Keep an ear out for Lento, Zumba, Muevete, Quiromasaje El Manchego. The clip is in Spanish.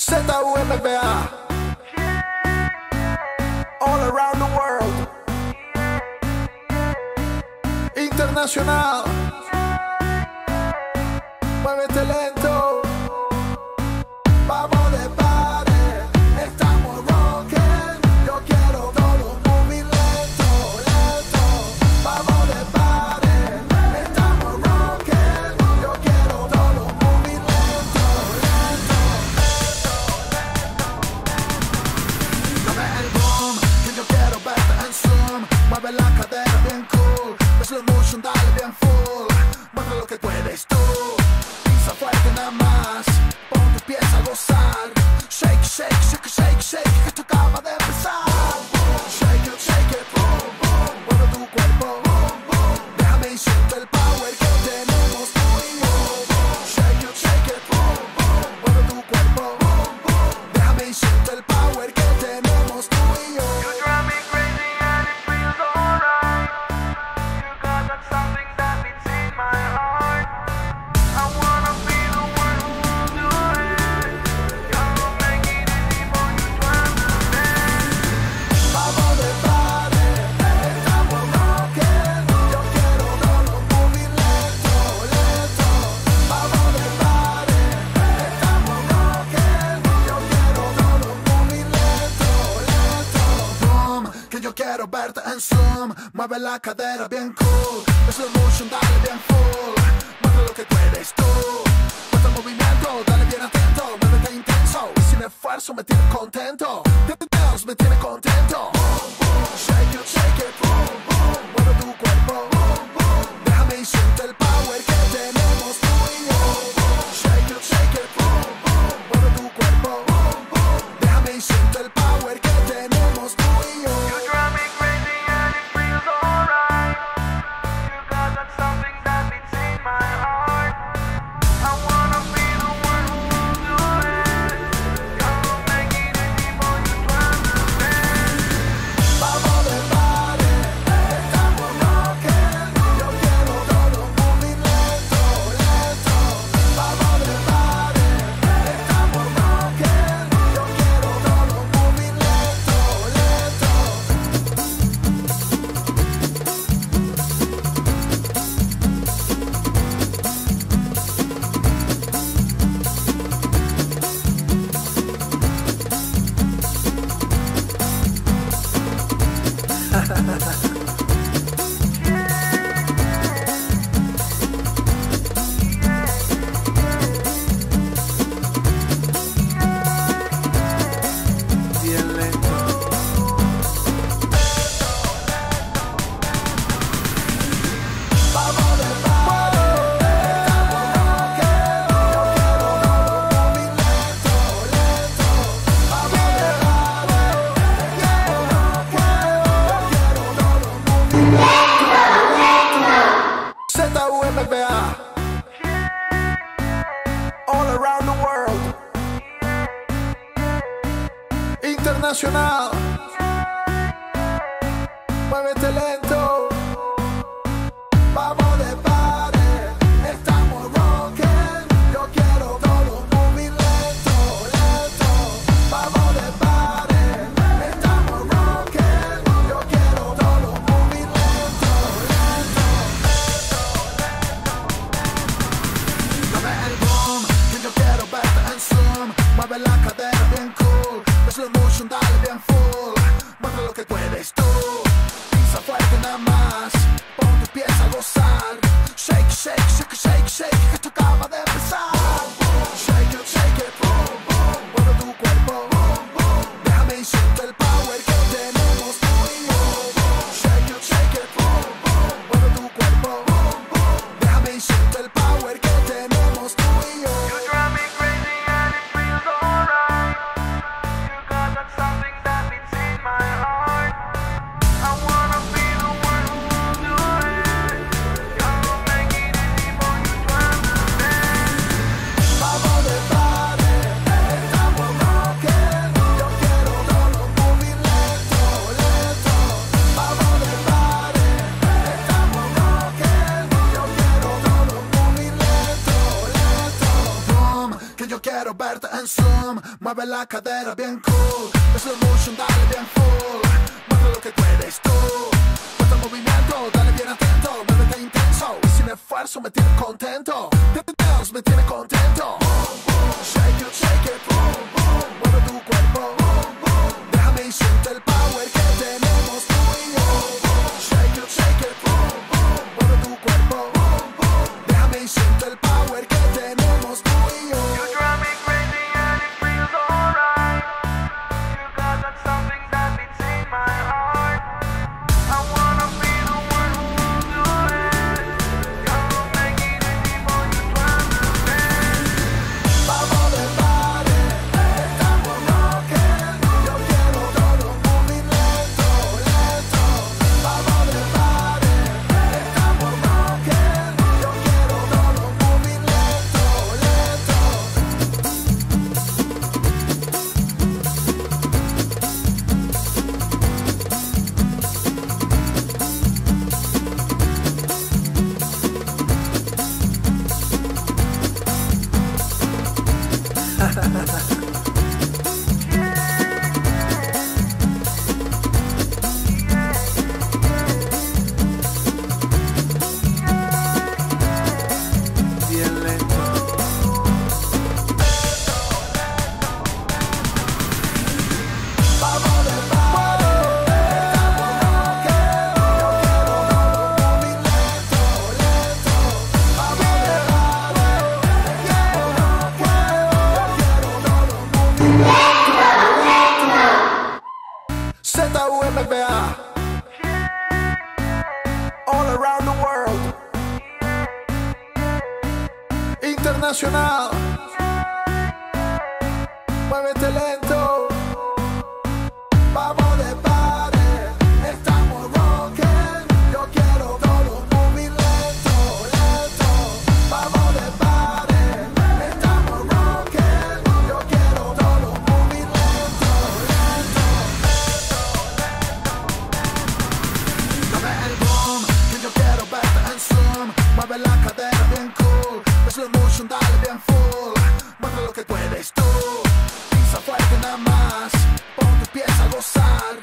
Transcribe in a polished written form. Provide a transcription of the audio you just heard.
ZUMBA. All around the world. Internacional. Muevete lento. Vamos de party. Estamos rocking. Yo quiero todo moving lento, lento. Vamos de party. Estamos rocking. Yo quiero todo moving lento, lento, lento. Dame el boom, que yo quiero verte en Zoom. Mueve la cadera bien cool. Slow motion, dale bien full. Muestra lo que puedes tú. Pisa fuerte nada más. Pon tus pies a gozar. Shake, shake, shake, shake, shake. Esto acaba de empezar. Shake it, boom, boom. Mueve tu cuerpo, boom, boom. Déjame y siente el power que tenemos tú y yo. Shake it, boom, boom. Mueve tu cuerpo, boom, boom. Déjame y siente el power que tenemos tú y yo. You drive me crazy and it feels alright. You got that something that beats in my heart. I wanna be the one who will do it. Y'all don't make it easy for you to understand. Vamos de party, estamos rocking. Yo quiero todo muy lento, lento. Vamos de party, estamos rocking. Yo quiero todo muy lento, lento. Boom, que yo quiero verte en Zoom. Mueve la cadera bien cool. Slow motion, dale bien full. Muestra lo que puedes tú. Muestra el movimiento, dale bien atento. Muévete intenso, sin esfuerzo me tiene contento. Dance me tiene contento. Boom, boom. Shake it, boom, boom. Mueve tu cuerpo, boom, boom. Déjame y siente el power que tenemos tú y yo. Shake it, boom, boom. Mueve tu cuerpo, boom, boom. Déjame y siente el power que tenemos tú y yo. You drive me crazy and it feels alright. You got that something that beats in my heart. I wanna be the one who will do it. Y'all don't make it easy for you to understand. Vamos de party, estamos rocking. Yo quiero todo muy lento, lento. Vamos de party, estamos rocking. Yo quiero todo muy lento, lento. Bien lento. Vamos de party, estamos rocking. Yo quiero todo muy lento, lento. Vamos de party, estamos rocking. Yo quiero todo muy lento, lento. ZUMBA. All around the world. Internacional. Muévete lento. Vamos de party, estamos rocking. Yo quiero todo muy lento, lento. Vamos de party, estamos rocking. Yo quiero todo muy lento, lento. Dame el boom, que yo quiero verte en Zoom. Mueve la cadera bien cool. Slow motion, dale bien full. Muestra lo que puedes tú. Pisa fuerte nada más. Pon tus pies a gozar. Shake, shake, shake. Esto acaba de empezar. Shake it, boom, boom. Mueve tu cuerpo, boom, boom. Déjame y siente el power que tenemos tú y yo. Shake it, boom, boom. Mueve tu cuerpo, boom, boom. Déjame y siente el power que tenemos tú y yo. You drive me crazy and it feels alright. You got that something that beats in my heart. I wanna be the one who will do it. Y'all don't make it easy for you to understand. Vamos de handsome, mueve la cadera bien cool, slow motion, dale bien full, muestra lo que puedes tú, muestra el movimiento, dale bien atento, muévete intenso, y sin esfuerzo me tiene contento, Dios me tiene contento, boom, boom, shake it, boom, boom, mueve tu cuerpo, boom, boom, déjame y siente el power que tenemos tú y yo, boom, shake it, boom, boom, mueve tu cuerpo, boom, boom, déjame y siente el power que tenemos tú y yo. All around the world, internacional, muévete lento, vamos de party, estamos rocking, yo quiero todo muy lento, lento, vamos de party, estamos rocking, yo quiero todo muy lento, lento, lento, lento. Mueve la cadera bien cool, slow motion, dale bien full, mueve lo que puedes tú, pisa fuerte nada más, pon tus pies a gozar.